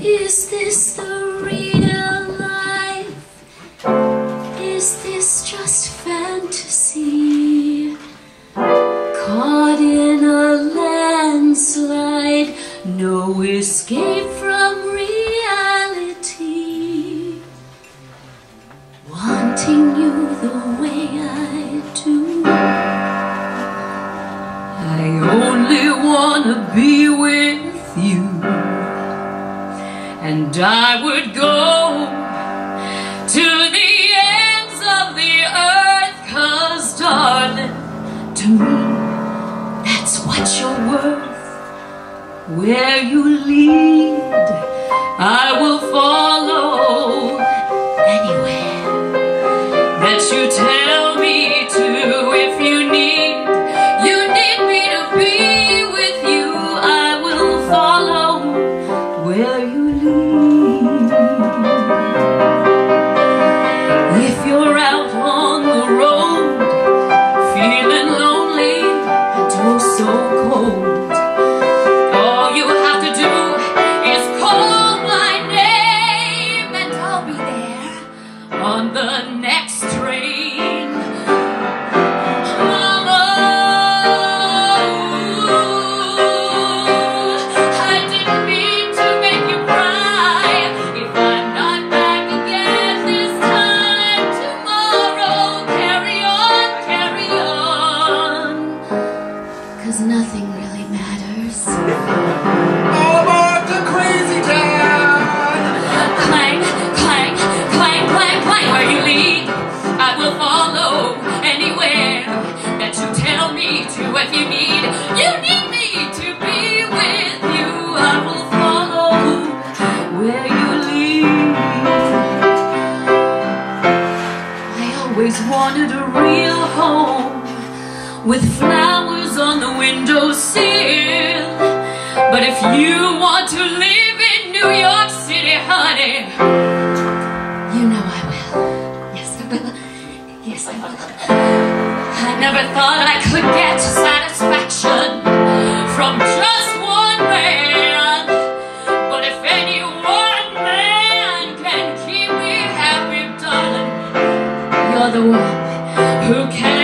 Is this the real life? Is this just fantasy? Caught in a landslide, no escape from reality. Wanting you the way I do, I only wanna be with you. And I would go to the ends of the earth, 'cause darling, to me, that's what you're worth. Where you lead, I will follow anywhere that you tell me to. If you need me to be with you, I will follow where you lead. If you're out on the road, feeling lonely and oh so cold, all you have to do is call my name, and I'll be there on the next train. Nothing really matters. Over to crazy town! Clang, clang, clang, clang, clang. Where you lead, I will follow anywhere that you tell me to. If you need me to be with you, I will follow where you lead. I always wanted a real home with flowers on the windowsill, but if you want to live in New York City, honey, you know I will. Yes, I will. Yes, I will. I never thought I could get satisfaction from just one man, but if any one man can keep me happy, darling, you're the one who can.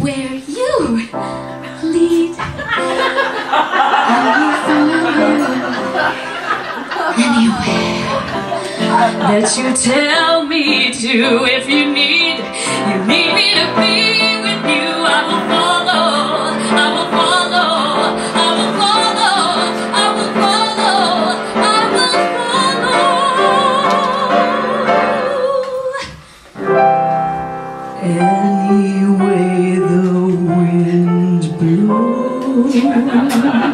Where you lead, I'll be following anywhere that you tell me to. If you need me to be with you, I will follow, I will follow. Anyway the wind blows.